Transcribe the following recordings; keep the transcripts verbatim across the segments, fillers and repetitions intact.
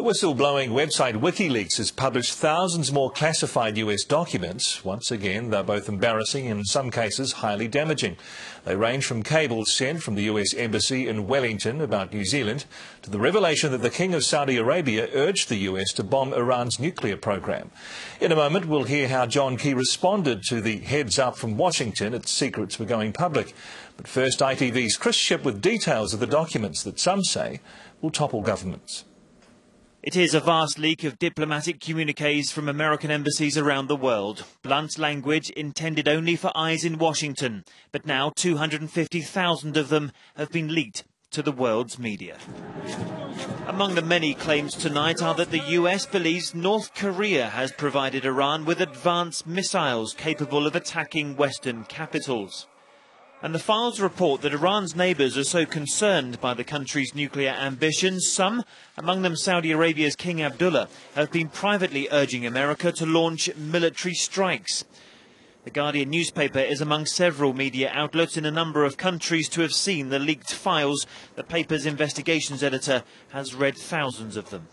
The whistleblowing website WikiLeaks has published thousands more classified U S documents. Once again, they're both embarrassing and in some cases highly damaging. They range from cables sent from the U S Embassy in Wellington about New Zealand to the revelation that the King of Saudi Arabia urged the U S to bomb Iran's nuclear program. In a moment, we'll hear how John Key responded to the heads up from Washington that secrets were going public. But first, I T V's Chris Shipp with details of the documents that some say will topple governments. It is a vast leak of diplomatic communiques from American embassies around the world. Blunt language intended only for eyes in Washington. But now two hundred fifty thousand of them have been leaked to the world's media. Among the many claims tonight are that the U S believes North Korea has provided Iran with advanced missiles capable of attacking Western capitals. And the files report that Iran's neighbours are so concerned by the country's nuclear ambitions, some, among them Saudi Arabia's King Abdullah, have been privately urging America to launch military strikes. The Guardian newspaper is among several media outlets in a number of countries to have seen the leaked files. The paper's investigations editor has read thousands of them.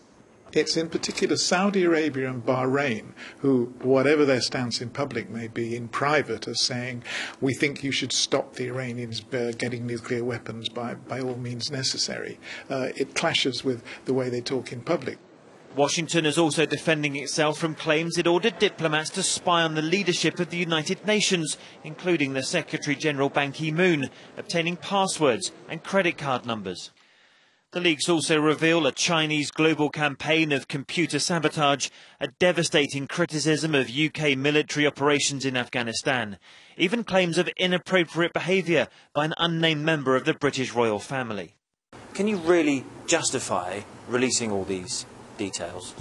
It's in particular Saudi Arabia and Bahrain who, whatever their stance in public may be, in private are saying, we think you should stop the Iranians getting nuclear weapons by, by all means necessary. Uh, it clashes with the way they talk in public. Washington is also defending itself from claims it ordered diplomats to spy on the leadership of the United Nations, including the Secretary-General Ban Ki-moon, obtaining passwords and credit card numbers. The leaks also reveal a Chinese global campaign of computer sabotage, a devastating criticism of U K military operations in Afghanistan, even claims of inappropriate behaviour by an unnamed member of the British royal family. Can you really justify releasing all these details?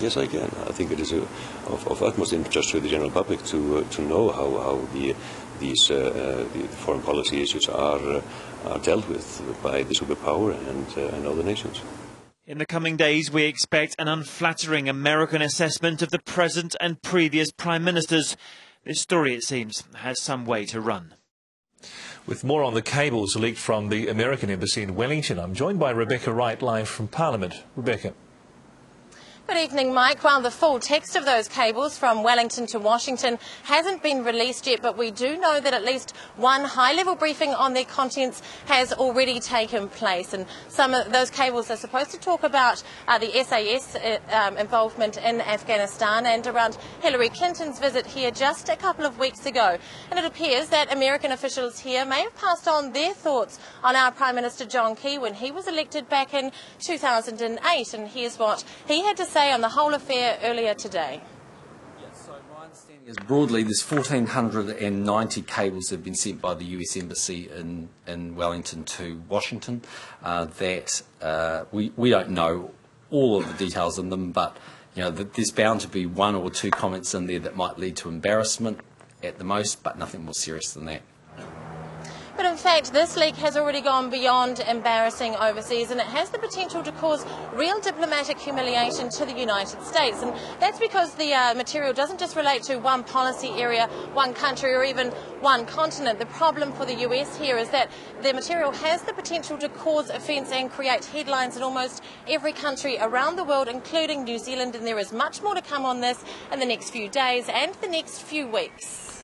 Yes, I can. I think it is a, of, of utmost interest to the general public to, uh, to know how, how the, these uh, uh, the foreign policy issues are, uh, are dealt with by the superpower and, uh, and other nations. In the coming days, we expect an unflattering American assessment of the present and previous prime ministers. This story, it seems, has some way to run. With more on the cables leaked from the American embassy in Wellington, I'm joined by Rebecca Wright live from Parliament. Rebecca. Good evening, Mike. Well, the full text of those cables from Wellington to Washington hasn't been released yet, but we do know that at least one high-level briefing on their contents has already taken place. And some of those cables are supposed to talk about uh, the S A S uh, um, involvement in Afghanistan and around Hillary Clinton's visit here just a couple of weeks ago. And it appears that American officials here may have passed on their thoughts on our Prime Minister John Key when he was elected back in two thousand eight. And here's what he had to say on the whole affair earlier today. Yes, so my understanding is broadly there's one thousand four hundred ninety cables that have been sent by the U S Embassy in, in Wellington to Washington. Uh, that uh, we, we don't know all of the details in them, but you know, there's bound to be one or two comments in there that might lead to embarrassment at the most, but nothing more serious than that. But in fact, this leak has already gone beyond embarrassing overseas, and it has the potential to cause real diplomatic humiliation to the United States. And that's because the uh, material doesn't just relate to one policy area, one country, or even one continent. The problem for the U S here is that the material has the potential to cause offence and create headlines in almost every country around the world, including New Zealand. And there is much more to come on this in the next few days and the next few weeks.